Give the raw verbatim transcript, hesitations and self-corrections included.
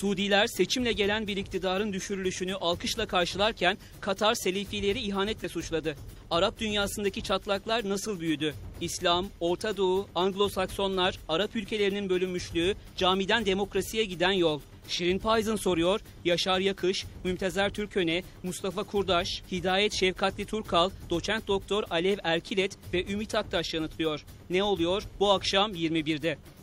Suudiler seçimle gelen bir iktidarın düşürülüşünü alkışla karşılarken Katar selefileri ihanetle suçladı. Arap dünyasındaki çatlaklar nasıl büyüdü? İslam, Orta Doğu, Anglo-Saksonlar, Arap ülkelerinin bölünmüşlüğü, camiden demokrasiye giden yol. Şirin Payzın soruyor, Yaşar Yakış, Mümtazer Türköne, Mustafa Kurdaş, Hidayet Şefkatli Tuksal, Doçent Doktor Alev Erkilet ve Ümit Aktaş yanıtlıyor. Ne oluyor? Bu akşam yirmi birde.